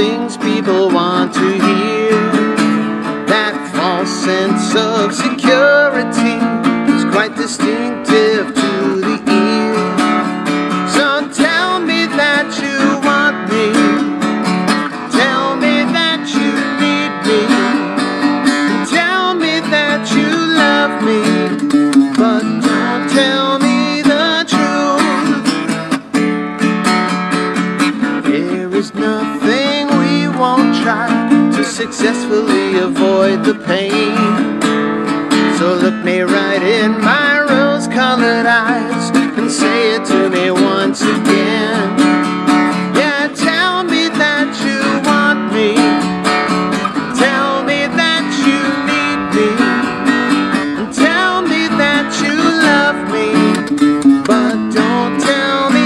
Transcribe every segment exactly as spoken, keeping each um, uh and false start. things people want to hear. That false sense of security is quite distinctive to the ear. So tell me that you want me, tell me that you need me, tell me that you love me, but don't tell me there's nothing we won't try to successfully avoid the pain. So look me right in my rose-colored eyes and say it to me once again. Yeah, tell me that you want me, tell me that you need me, and tell me that you love me, but don't tell me.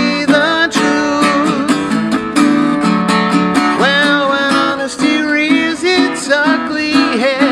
Ugly hair.